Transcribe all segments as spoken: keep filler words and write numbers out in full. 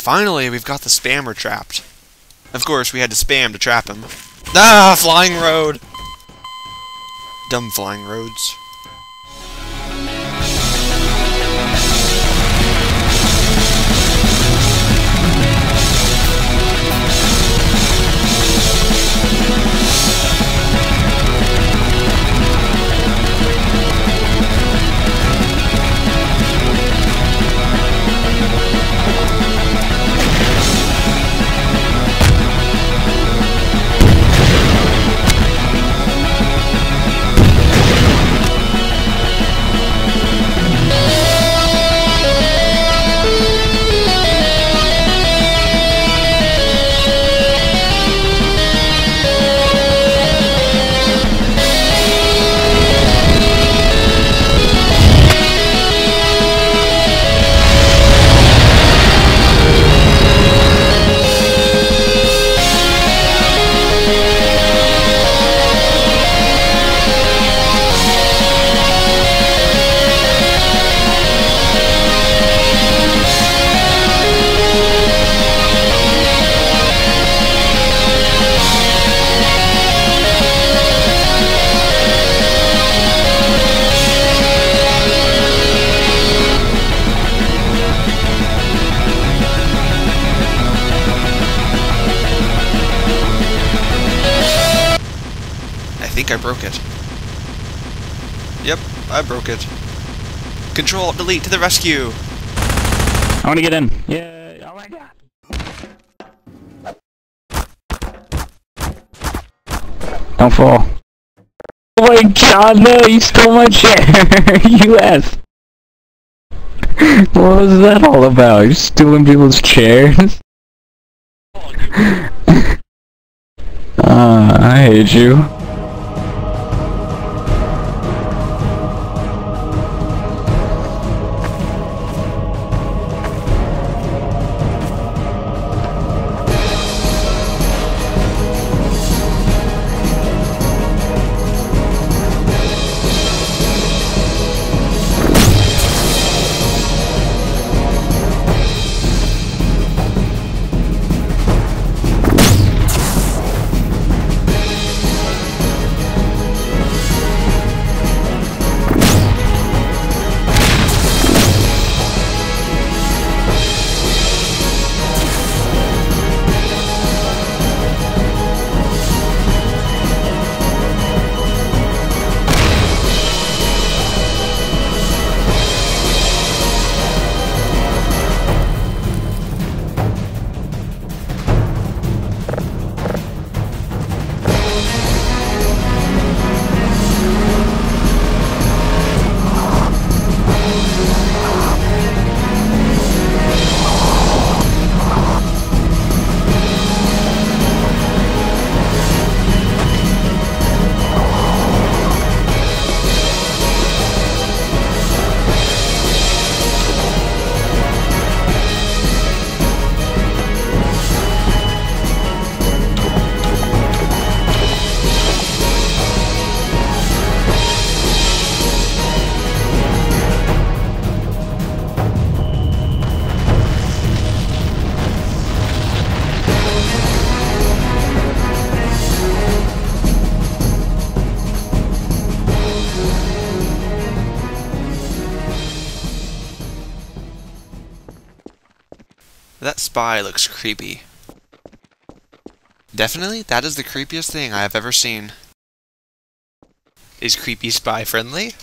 Finally, we've got the spammer trapped. Of course, we had to spam to trap him. Ah, flying road! Dumb flying roads. I think I broke it. Yep, I broke it. Control, delete, to the rescue! I wanna get in. Yay! Oh my god! Don't fall. Oh my god, no! You stole my chair! You ass! What was that all about? You're stealing people's chairs? uh, I hate you. That spy looks creepy. Definitely, that is the creepiest thing I have ever seen. Is creepy spy friendly?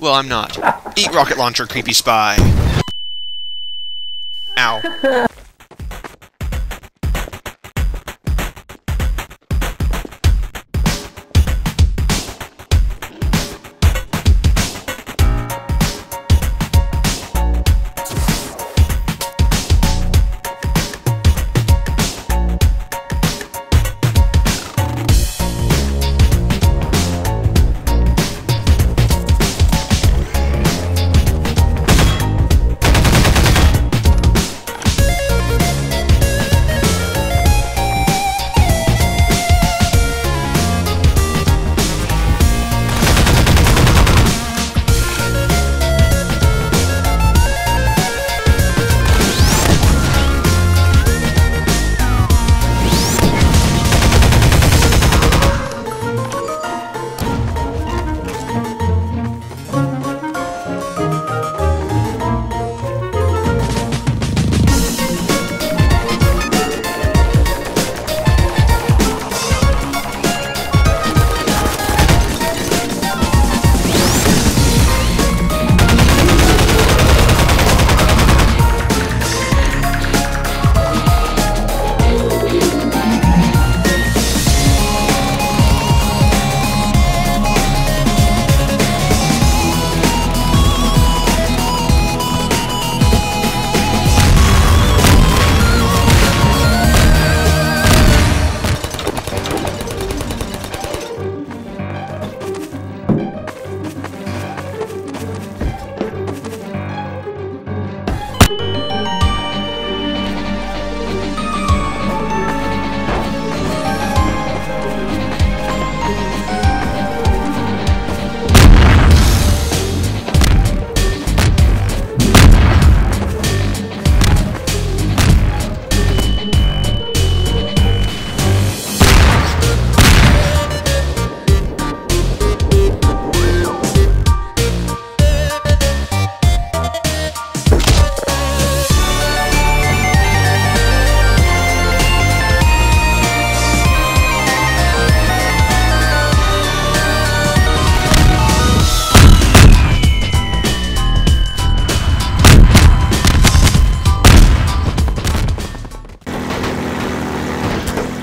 Well, I'm not. Eat rocket launcher, creepy spy! Ow.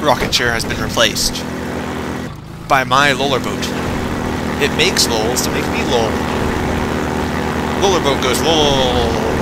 rocket share has been replaced by my Lollerboat. It makes lols to make me lol. Lollerboat goes lol.